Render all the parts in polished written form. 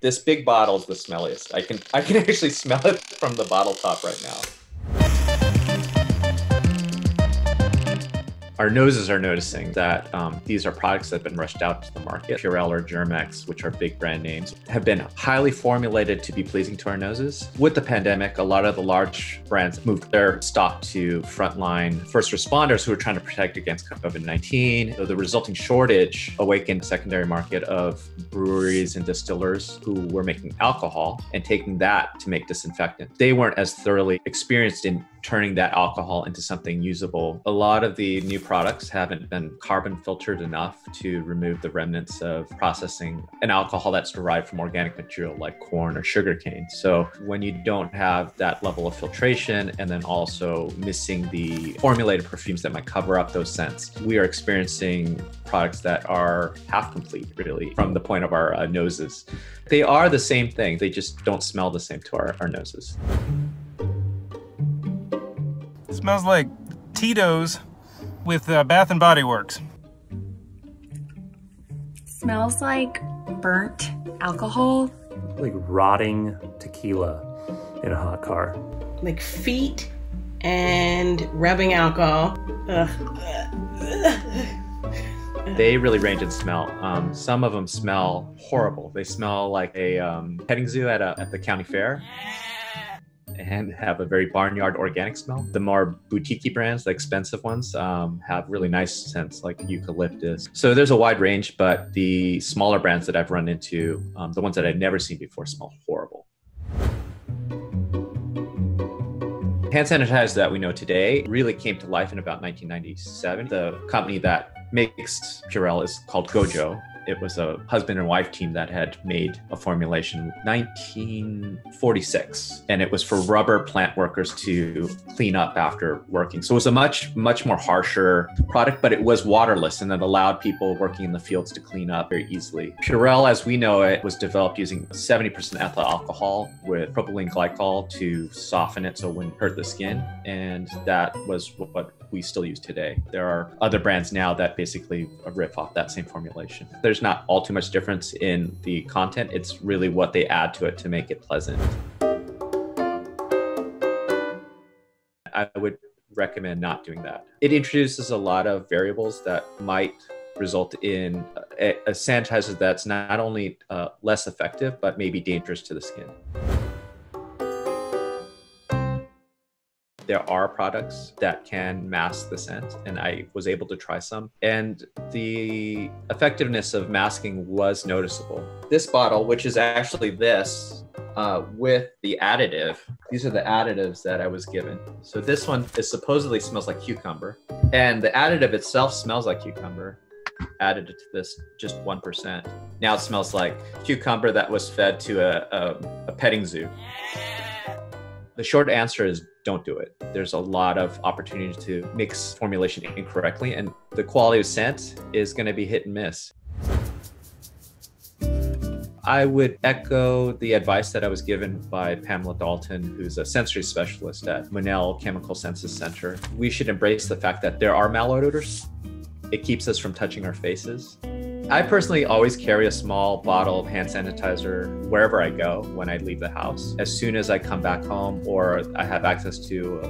This big bottle is the smelliest. I can actually smell it from the bottle top right now. Our noses are noticing that these are products that have been rushed out to the market. Purell or Germ-X, which are big brand names, have been highly formulated to be pleasing to our noses. With the pandemic, a lot of the large brands moved their stock to frontline first responders who are trying to protect against COVID-19. So the resulting shortage awakened the secondary market of breweries and distillers who were making alcohol and taking that to make disinfectant. They weren't as thoroughly experienced in turning that alcohol into something usable. A lot of the new products haven't been carbon filtered enough to remove the remnants of processing an alcohol that's derived from organic material like corn or sugarcane. So when you don't have that level of filtration and then also missing the formulated perfumes that might cover up those scents, we are experiencing products that are half complete, really, from the point of our noses. They are the same thing. They just don't smell the same to our noses. It smells like Tito's with Bath and Body Works. Smells like burnt alcohol. Like rotting tequila in a hot car. Like feet and rubbing alcohol. Ugh. They really range in smell. Some of them smell horrible. They smell like a petting zoo at the county fair. And have a very barnyard organic smell. The more boutique-y brands, the expensive ones, have really nice scents like eucalyptus. So there's a wide range, but the smaller brands that I've run into, the ones that I've never seen before, smell horrible. Hand sanitizer that we know today really came to life in about 1997. The company that makes Purell is called Gojo. It was a husband and wife team that had made a formulation in 1946, and it was for rubber plant workers to clean up after working. So it was a much more harsher product, but it was waterless, and it allowed people working in the fields to clean up very easily. Purell, as we know it, was developed using 70% ethyl alcohol with propylene glycol to soften it so it wouldn't hurt the skin, and that was what we still use today. There are other brands now that basically riff off that same formulation. There's not all too much difference in the content. It's really what they add to it to make it pleasant. I would recommend not doing that. It introduces a lot of variables that might result in a sanitizer that's not only less effective, but maybe dangerous to the skin. There are products that can mask the scent, and I was able to try some. And the effectiveness of masking was noticeable. This bottle, which is actually this, with the additive, these are the additives that I was given. So this one is supposedly smells like cucumber, and the additive itself smells like cucumber. Added it to this, just 1%. Now it smells like cucumber that was fed to a petting zoo. The short answer is don't do it. There's a lot of opportunity to mix formulation incorrectly, and the quality of scent is going to be hit and miss. I would echo the advice that I was given by Pamela Dalton, who's a sensory specialist at Monell Chemical Senses Center. We should embrace the fact that there are malodors. It keeps us from touching our faces. I personally always carry a small bottle of hand sanitizer wherever I go when I leave the house. As soon as I come back home or I have access to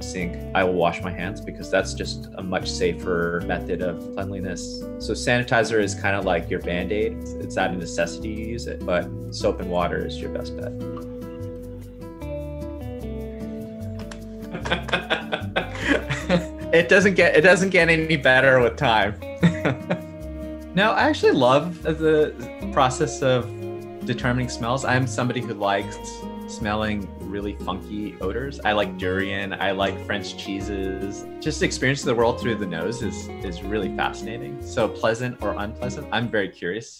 a sink, I will wash my hands because that's just a much safer method of cleanliness. So sanitizer is kind of like your Band-Aid. It's not a necessity you use it, but soap and water is your best bet. It doesn't get any better with time. No, I actually love the process of determining smells. I'm somebody who likes smelling really funky odors. I like durian, I like French cheeses. Just experiencing the world through the nose is really fascinating. So pleasant or unpleasant, I'm very curious.